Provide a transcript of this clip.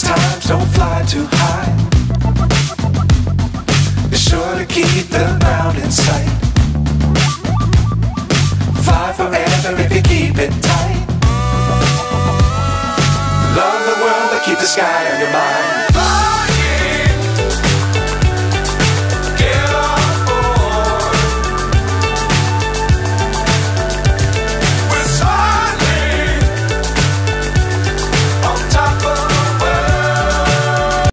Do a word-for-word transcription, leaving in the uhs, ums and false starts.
Times don't fly too high. Be sure to keep the ground in sight. Fly forever if you keep it tight. Love the world, but keep the sky.